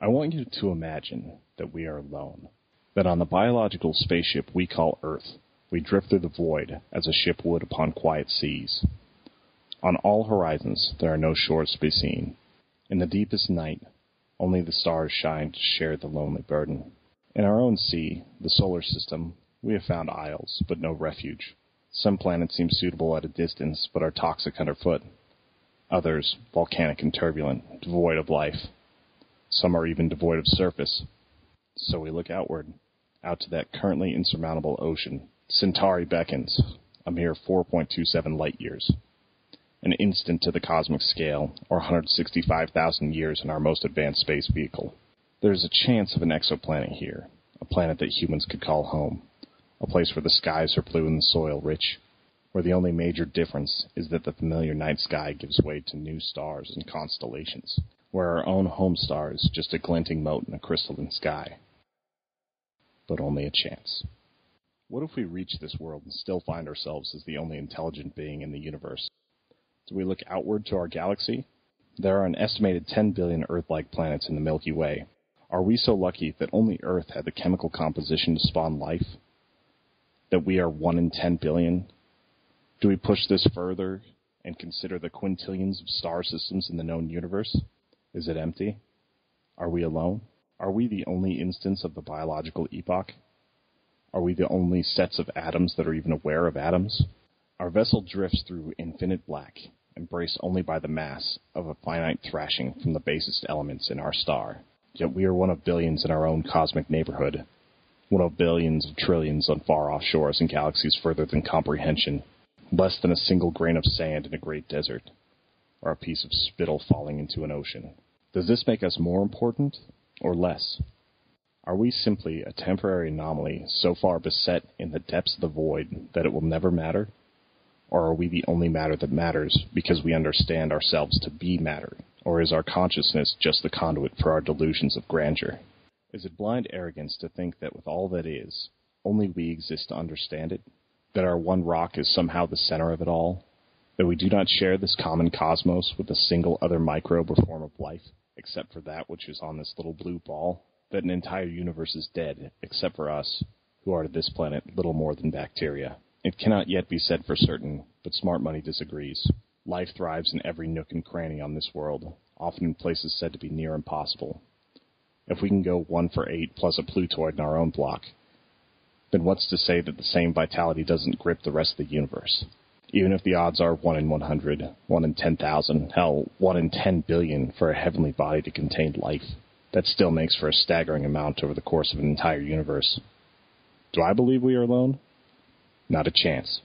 I want you to imagine that we are alone, that on the biological spaceship we call Earth, we drift through the void as a ship would upon quiet seas. On all horizons there are no shores to be seen. In the deepest night, only the stars shine to share the lonely burden. In our own sea, the solar system, we have found isles, but no refuge. Some planets seem suitable at a distance, but are toxic underfoot. Others, volcanic and turbulent, devoid of life. Some are even devoid of surface. So we look outward, out to that currently insurmountable ocean. Centauri beckons, a mere 4.27 light-years. An instant to the cosmic scale, or 165,000 years in our most advanced space vehicle. There is a chance of an exoplanet here, a planet that humans could call home, a place where the skies are blue and the soil rich, where the only major difference is that the familiar night sky gives way to new stars and constellations, where our own home star is just a glinting mote in a crystalline sky. But only a chance. What if we reach this world and still find ourselves as the only intelligent being in the universe? Do we look outward to our galaxy? There are an estimated 10 billion Earth-like planets in the Milky Way. Are we so lucky that only Earth had the chemical composition to spawn life? That we are 1 in 10 billion? Do we push this further and consider the quintillions of star systems in the known universe? Is it empty? Are we alone? Are we the only instance of the biological epoch? Are we the only sets of atoms that are even aware of atoms? Our vessel drifts through infinite black, embraced only by the mass of a finite thrashing from the basest elements in our star. Yet we are one of billions in our own cosmic neighborhood, one of billions of trillions on far-off shores and galaxies further than comprehension, less than a single grain of sand in a great desert, or a piece of spittle falling into an ocean. Does this make us more important or less? Are we simply a temporary anomaly so far beset in the depths of the void that it will never matter? Or are we the only matter that matters because we understand ourselves to be matter? Or is our consciousness just the conduit for our delusions of grandeur? Is it blind arrogance to think that with all that is, only we exist to understand it? That our one rock is somehow the center of it all? That we do not share this common cosmos with a single other microbe or form of life, except for that which is on this little blue ball? That an entire universe is dead, except for us, who are to this planet little more than bacteria? It cannot yet be said for certain, but smart money disagrees. Life thrives in every nook and cranny on this world, often in places said to be near impossible. If we can go 1 for 8 plus a Plutoid in our own block, then what's to say that the same vitality doesn't grip the rest of the universe? Even if the odds are 1 in 100, 1 in 10,000, hell, 1 in 10 billion for a heavenly body to contain life, that still makes for a staggering amount over the course of an entire universe. Do I believe we are alone? Not a chance.